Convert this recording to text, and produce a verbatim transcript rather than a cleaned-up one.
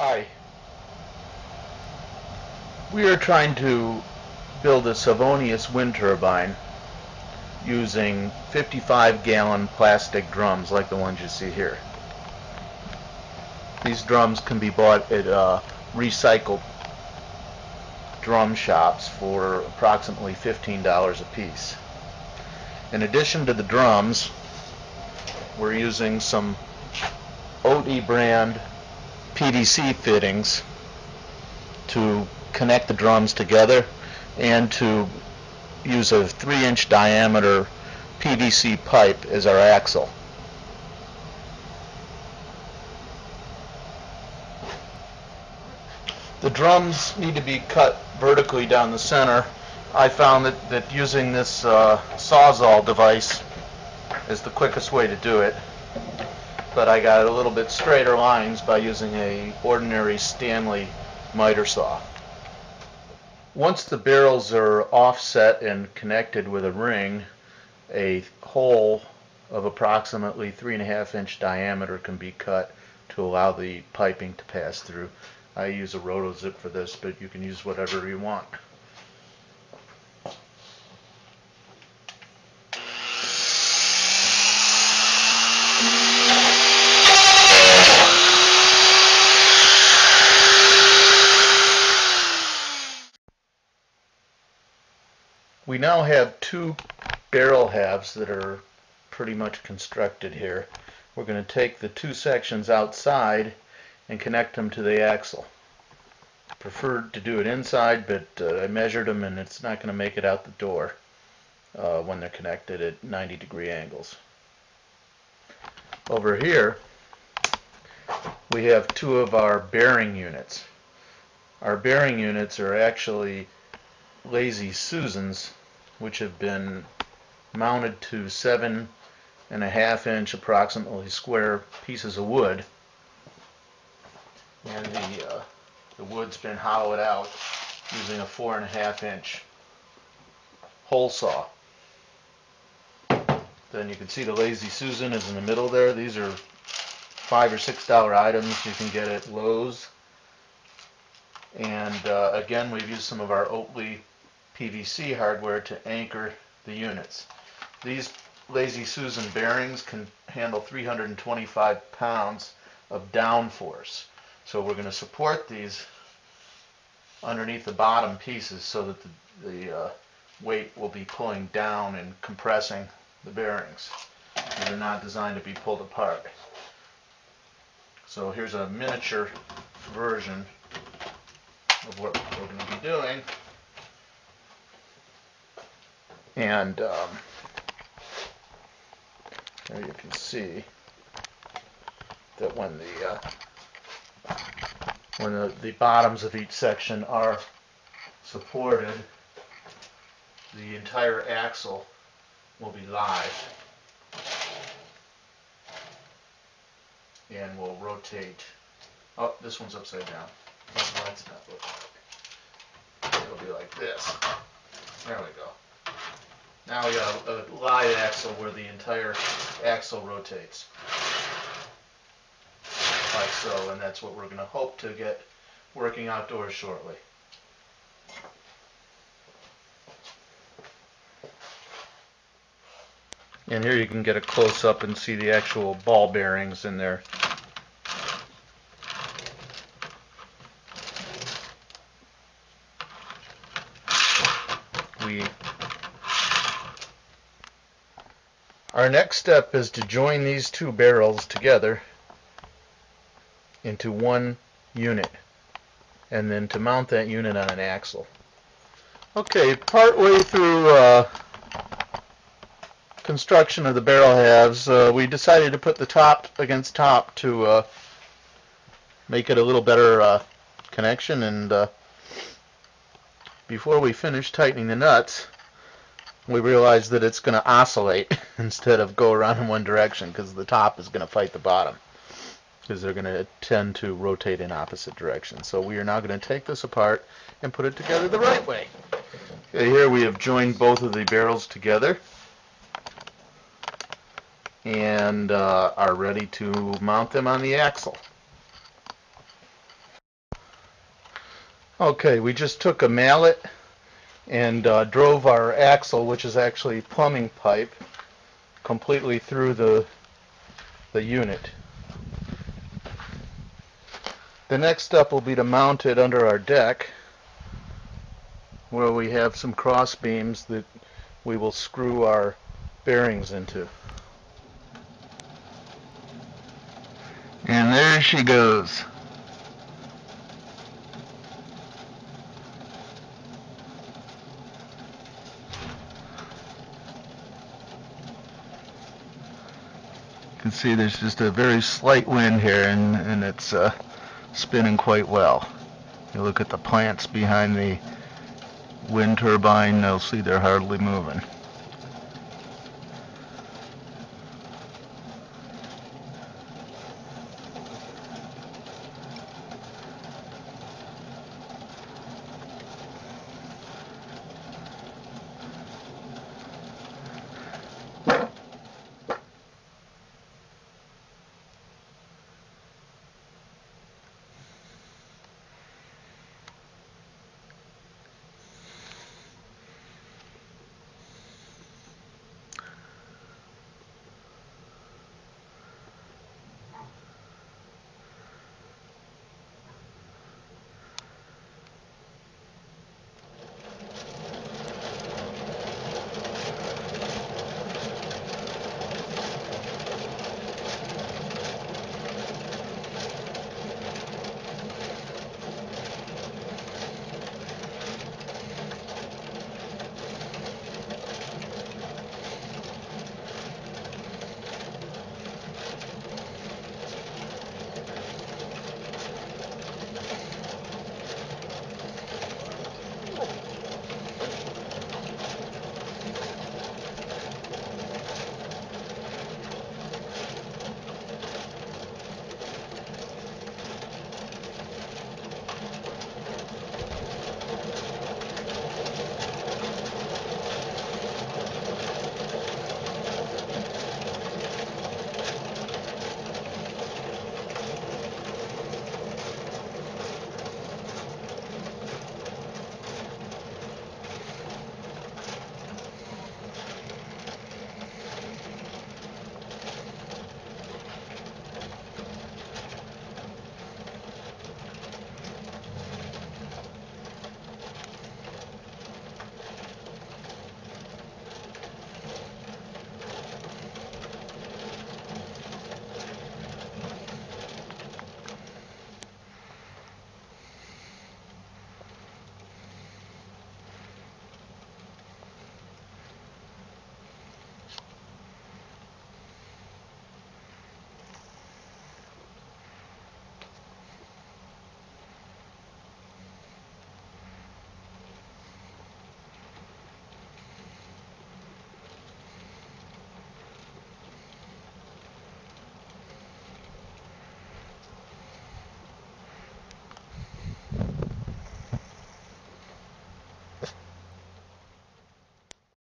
Hi. We are trying to build a Savonius wind turbine using fifty-five gallon plastic drums like the ones you see here. These drums can be bought at uh, recycled drum shops for approximately fifteen dollars a piece. In addition to the drums, we're using some Oatey brand P D C fittings to connect the drums together and to use a three inch diameter P V C pipe as our axle. The drums need to be cut vertically down the center. I found that, that using this uh, sawzall device is the quickest way to do it. But I got a little bit straighter lines by using a ordinary Stanley miter saw. Once the barrels are offset and connected with a ring, a hole of approximately three and a half inch diameter can be cut to allow the piping to pass through. I use a rotozip for this, but you can use whatever you want. We now have two barrel halves that are pretty much constructed here. We're going to take the two sections outside and connect them to the axle. I preferred to do it inside, but uh, I measured them and it's not going to make it out the door uh, when they're connected at ninety degree angles. Over here we have two of our bearing units. Our bearing units are actually Lazy Susans, which have been mounted to seven and a half inch approximately square pieces of wood, and the, uh, the wood's been hollowed out using a four and a half inch hole saw. Then you can see the Lazy Susan is in the middle there. These are five or six dollar items you can get at Lowe's, and uh, again we've used some of our Oatey P V C hardware to anchor the units. These Lazy Susan bearings can handle three hundred twenty-five pounds of downforce. So we're going to support these underneath the bottom pieces so that the, the uh, weight will be pulling down and compressing the bearings. They're not designed to be pulled apart. So here's a miniature version of what we're going to be doing. And um, there you can see that when the uh, when the, the bottoms of each section are supported, the entire axle will be live and will rotate. Oh, this one's upside down. Oh, that's not looking. It'll be like this. There we go. Now we got a, a live axle where the entire axle rotates, like so, and that's what we're going to hope to get working outdoors shortly. And here you can get a close-up and see the actual ball bearings in there. We Our next step is to join these two barrels together into one unit, and then to mount that unit on an axle. Okay, partway through uh, construction of the barrel halves, uh, we decided to put the top against top to uh, make it a little better uh, connection, and uh, before we finish tightening the nuts, we realize that it's going to oscillate instead of go around in one direction, because the top is going to fight the bottom, because they're going to tend to rotate in opposite directions. So we are now going to take this apart and put it together the right way. Okay, here we have joined both of the barrels together and uh, are ready to mount them on the axle. Okay, we just took a mallet and uh, drove our axle, which is actually plumbing pipe, completely through the the unit. The next step will be to mount it under our deck, where we have some cross beams that we will screw our bearings into. And there she goes. You can see there's just a very slight wind here, and, and it's uh, spinning quite well. You look at the plants behind the wind turbine, you'll see they're hardly moving.